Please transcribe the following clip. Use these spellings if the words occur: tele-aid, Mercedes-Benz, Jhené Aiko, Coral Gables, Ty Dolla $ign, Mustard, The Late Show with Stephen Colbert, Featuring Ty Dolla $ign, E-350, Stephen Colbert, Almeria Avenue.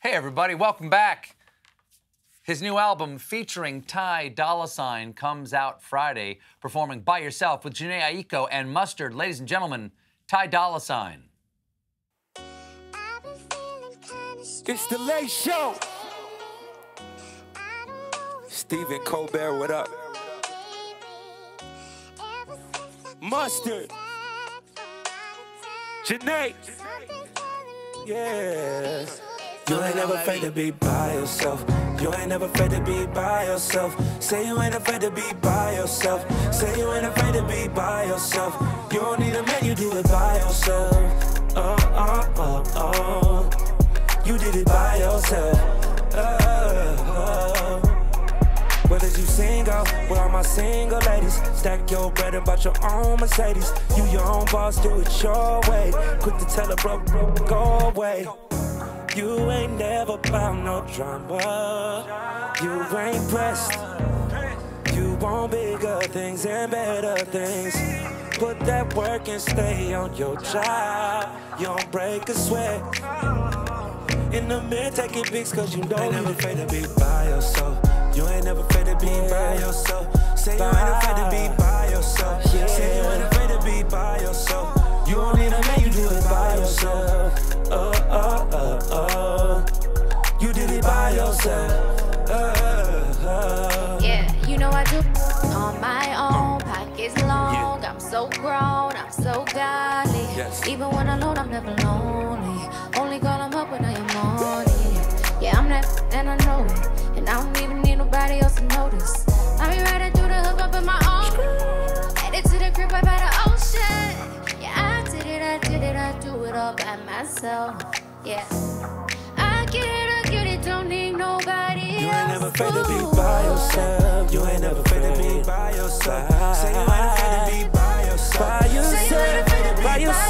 Hey everybody, welcome back. His new album, Featuring Ty Dolla $ign, comes out Friday, performing by yourself with Jhené Aiko and Mustard. Ladies and gentlemen, Ty Dolla $ign. It's the Late Show. Stephen Colbert, what up? Mustard. Jhené. Yes. You ain't never afraid to be by yourself. You ain't never afraid to be by yourself. Say you ain't afraid to be by yourself. Say you ain't afraid to be by yourself. You don't need a man, you do it by yourself. You did it by yourself. Where did you sing out? Where are my single ladies? Stack your bread and bought your own Mercedes. You your own boss, do it your way. Quick to tell a bro, go away. You ain't never bout no drama. You ain't pressed. You want bigger things and better things. Put that work and stay on your job. You don't break a sweat. In the mid, take it big, cause you know you ain't never afraid to be by yourself. You ain't never afraid to be by yourself. Say you ain't afraid to be by yourself. Say you ain't afraid to be by yourself. You don't need a man, you do it by yourself. You did it by yourself. Yeah, you know I do on my own. Pockets long, yeah. I'm so grown, I'm so godly. Yes. Even when alone, I'm never lonely. Only call I'm up when I am on. Yeah, I'm that and I know it. And I don't even need nobody else to notice. I be riding through the hook up in my own crew. Headed to the crib right by the ocean. I do it all by myself. Yeah, I get it, don't need nobody else. You ain't never afraid to be by yourself. You ain't never afraid to be by yourself. Say you ain't afraid to be by yourself. Say you ain't afraid to be by yourself.